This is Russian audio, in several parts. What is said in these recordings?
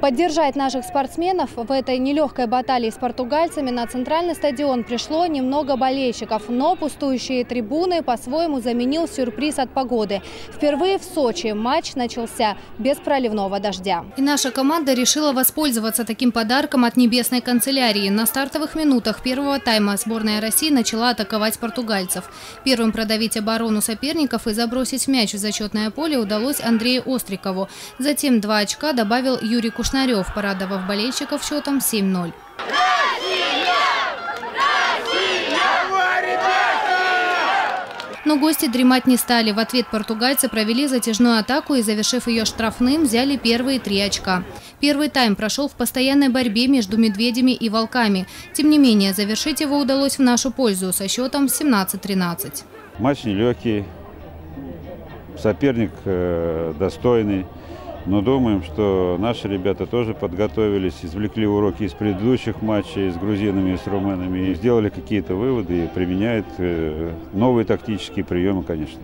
Поддержать наших спортсменов в этой нелегкой баталии с португальцами на центральный стадион пришло немного болельщиков, но пустующие трибуны по-своему заменил сюрприз от погоды. Впервые в Сочи матч начался без проливного дождя. И наша команда решила воспользоваться таким подарком от небесной канцелярии. На стартовых минутах первого тайма сборная России начала атаковать португальцев. Первым продавить оборону соперников и забросить мяч в зачетное поле удалось Андрею Острикову. Затем 2 очка добавил Юрий Кузнецов. Шнарев, порадовав болельщиков счетом 7-0. Но гости дремать не стали. В ответ португальцы провели затяжную атаку и, завершив ее штрафным, взяли первые 3 очка. Первый тайм прошел в постоянной борьбе между медведями и волками. Тем не менее, завершить его удалось в нашу пользу со счетом 17-13. Матч нелегкий, соперник достойный. Но думаем, что наши ребята тоже подготовились, извлекли уроки из предыдущих матчей с грузинами и с румынами и сделали какие-то выводы и применяют новые тактические приемы, конечно.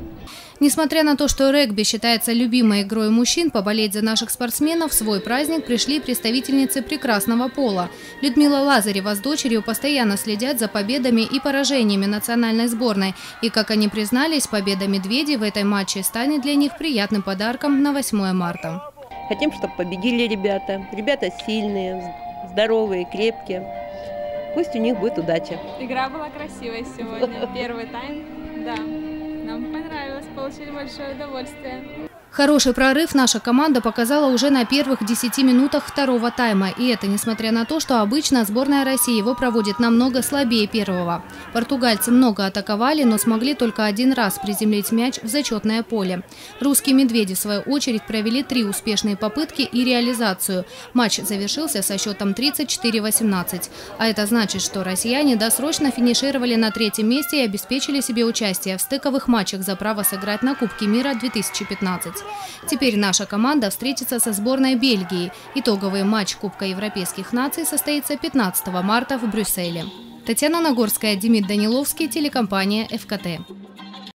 Несмотря на то, что регби считается любимой игрой мужчин, поболеть за наших спортсменов в свой праздник пришли представительницы прекрасного пола. Людмила Лазарева с дочерью постоянно следят за победами и поражениями национальной сборной. И, как они признались, победа медведей в этой матче станет для них приятным подарком на 8 марта. Хотим, чтобы победили ребята. Ребята сильные, здоровые, крепкие. Пусть у них будет удача. Игра была красивая сегодня. Первый тайм, да. Нам понравилось, получили большое удовольствие. Хороший прорыв наша команда показала уже на первых 10 минутах второго тайма. И это несмотря на то, что обычно сборная России его проводит намного слабее первого. Португальцы много атаковали, но смогли только 1 раз приземлить мяч в зачетное поле. Русские медведи, в свою очередь, провели 3 успешные попытки и реализацию. Матч завершился со счетом 34-18. А это значит, что россияне досрочно финишировали на 3-м месте и обеспечили себе участие в стыковых матчах за право сыграть на Кубке мира-2015. Теперь наша команда встретится со сборной Бельгии. Итоговый матч Кубка европейских наций состоится 15 марта в Брюсселе. Татьяна Нагорская, Демид Даниловский, телекомпания «Эфкате».